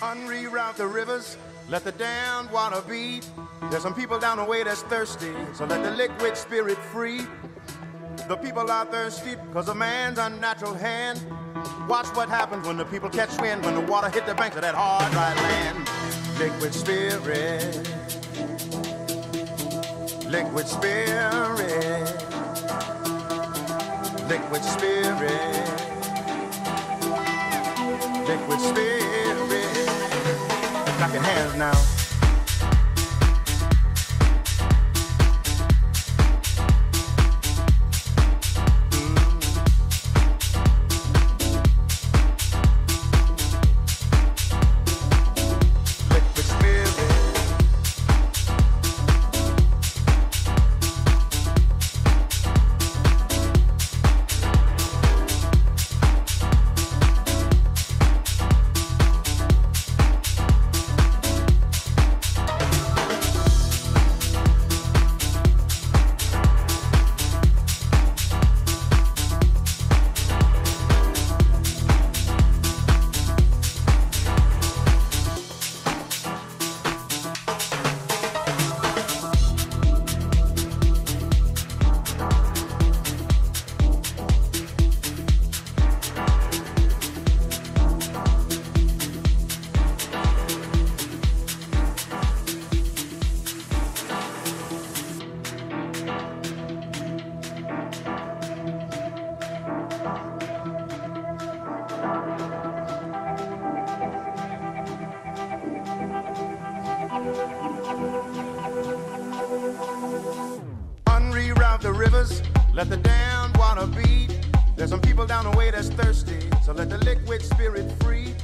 Unreroute the rivers, let the damned water beat. There's some people down the way that's thirsty, so let the liquid spirit free. The people are thirsty because of man's unnatural hand. Watch what happens when the people catch wind, when the water hit the banks of that hard, dry land. Liquid spirit, liquid spirit, liquid spirit, liquid spirit. Clapping hands now. Let the damned water beat. There's some people down the way that's thirsty, so let the liquid spirit free.